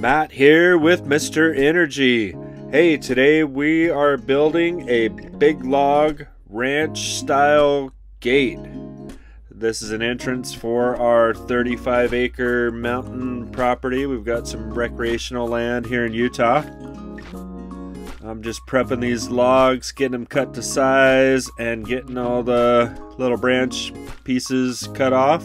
Matt here with Mr. Energy. Hey, today we are building a big log ranch style gate. This is an entrance for our 35-acre mountain property. We've got some recreational land here in Utah. I'm just prepping these logs, getting them cut to size, and getting all the little branch pieces cut off.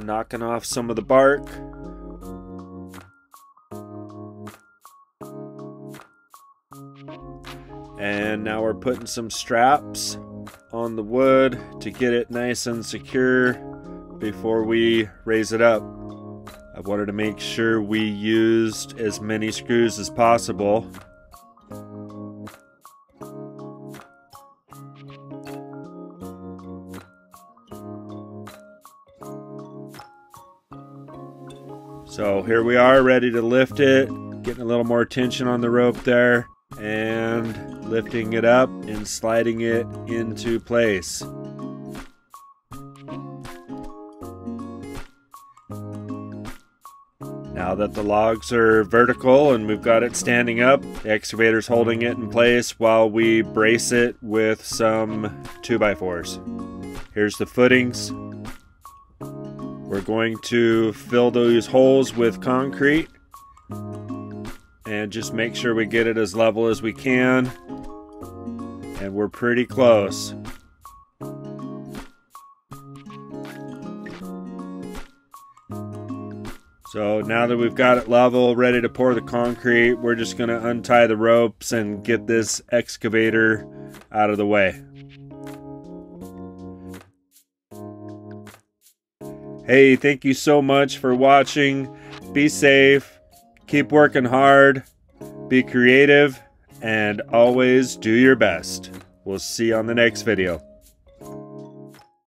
Knocking off some of the bark. And now we're putting some straps on the wood to get it nice and secure before we raise it up. I wanted to make sure we used as many screws as possible. So here we are, ready to lift it, getting a little more tension on the rope there, and lifting it up and sliding it into place. Now that the logs are vertical and we've got it standing up, the excavator's holding it in place while we brace it with some 2x4s. Here's the footings. We're going to fill those holes with concrete and just make sure we get it as level as we can, and we're pretty close. So now that we've got it level, ready to pour the concrete, we're just going to untie the ropes and get this excavator out of the way. Hey, thank you so much for watching. Be safe, keep working hard, be creative, and always do your best. We'll see you on the next video.